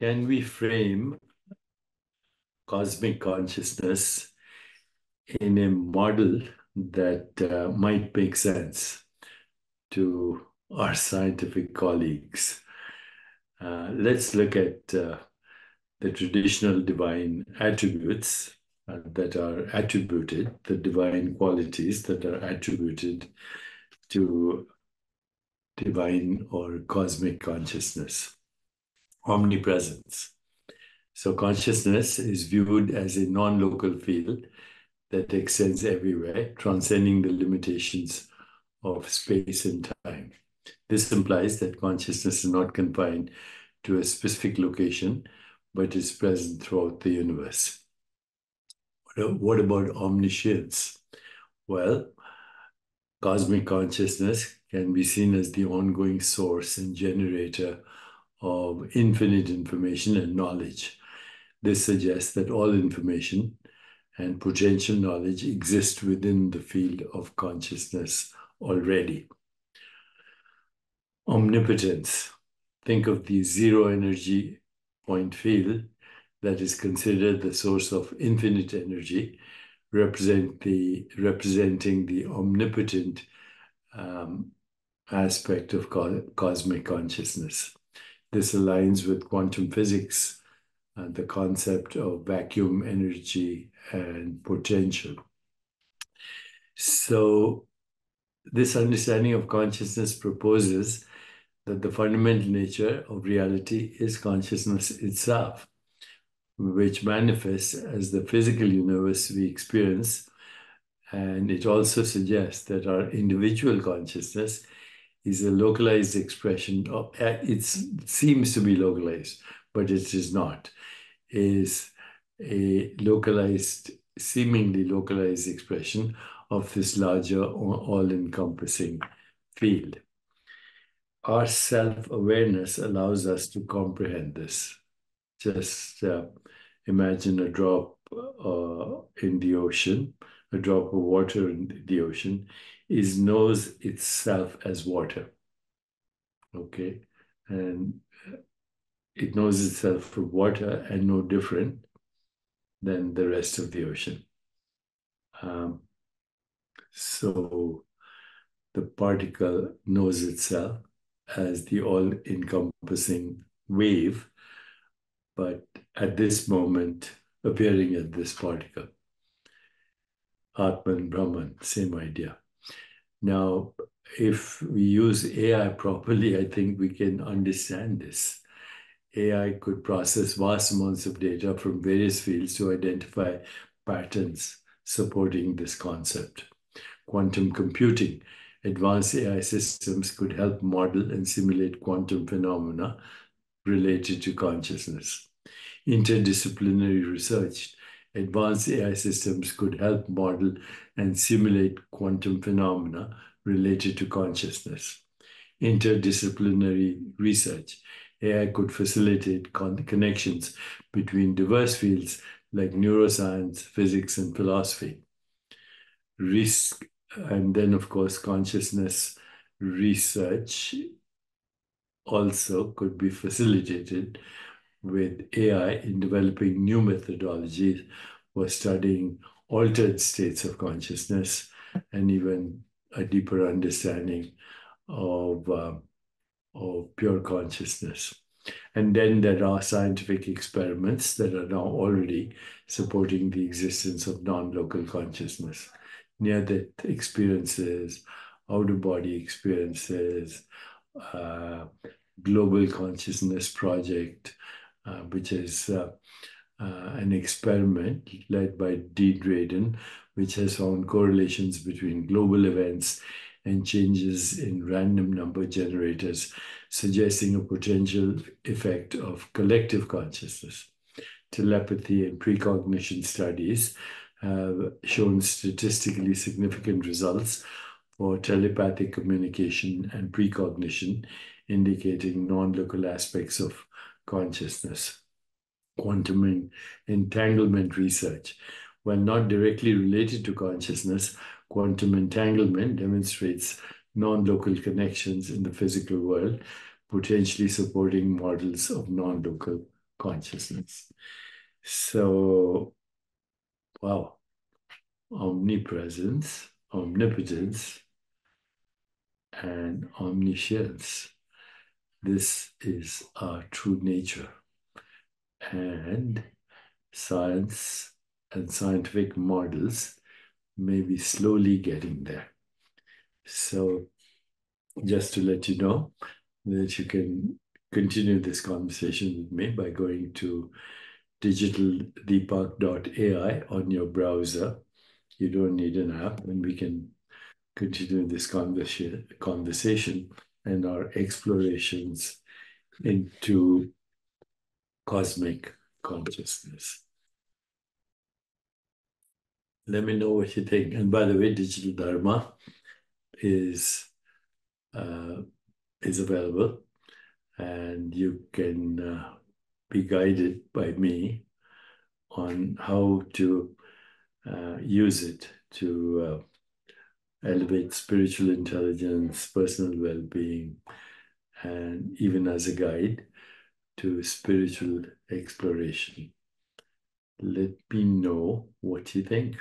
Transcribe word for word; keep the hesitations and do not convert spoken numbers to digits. can we frame cosmic consciousness in a model that uh, might make sense to our scientific colleagues? Uh, let's look at uh, the traditional divine attributes uh, that are attributed, the divine qualities that are attributed to divine or cosmic consciousness, omnipresence. So consciousness is viewed as a non-local field that extends everywhere, transcending the limitations of space and time. This implies that consciousness is not confined to a specific location, but is present throughout the universe. What about omniscience? Well, cosmic consciousness can be seen as the ongoing source and generator of infinite information and knowledge. This suggests that all information and potential knowledge exist within the field of consciousness already. Omnipotence. Think of the zero energy point field that is considered the source of infinite energy, represent the, representing the omnipotent um, aspect of co cosmic consciousness. This aligns with quantum physics and the concept of vacuum energy and potential. So this understanding of consciousness proposes that the fundamental nature of reality is consciousness itself, which manifests as the physical universe we experience. And it also suggests that our individual consciousness is a localized expression of, it seems to be localized, but it is not, is a localized, seemingly localized expression of this larger, all-encompassing field. Our self-awareness allows us to comprehend this. Just uh, imagine a drop uh, in the ocean, a drop of water in the ocean, is knows itself as water, okay? And it knows itself for water and no different than the rest of the ocean. Um, so the particle knows itself as the all-encompassing wave, but at this moment, appearing at this particle. Atman, Brahman, same idea. Now, if we use A I properly, I think we can understand this. A I could process vast amounts of data from various fields to identify patterns supporting this concept. Quantum computing. Advanced A I systems could help model and simulate quantum phenomena related to consciousness. Interdisciplinary research. Advanced A I systems could help model and simulate quantum phenomena related to consciousness. Interdisciplinary research. A I could facilitate con connections between diverse fields like neuroscience, physics, and philosophy. Risk, and then, of course, consciousness research also could be facilitated with A I in developing new methodologies for studying altered states of consciousness and even a deeper understanding of, uh, of pure consciousness. And then there are scientific experiments that are now already supporting the existence of non-local consciousness, near-death experiences, out-of-body experiences, uh, Global Consciousness Project, Uh, which is uh, uh, an experiment led by Dean Radin, which has found correlations between global events and changes in random number generators, suggesting a potential effect of collective consciousness. Telepathy and precognition studies have shown statistically significant results for telepathic communication and precognition, indicating non-local aspects of consciousness. Quantum entanglement research. While not directly related to consciousness, quantum entanglement demonstrates non-local connections in the physical world, potentially supporting models of non-local consciousness. So, wow, omnipresence, omnipotence, and omniscience. This is our true nature. And science and scientific models may be slowly getting there. So just to let you know that you can continue this conversation with me by going to digital deepak dot A I on your browser. You don't need an app, and we can continue this conversa conversation and our explorations into cosmic consciousness. Let me know what you think. And by the way, Digital Dharma is uh, is available, and you can uh, be guided by me on how to uh, use it to uh, elevate spiritual intelligence, personal well-being, and even as a guide to spiritual exploration. Let me know what you think.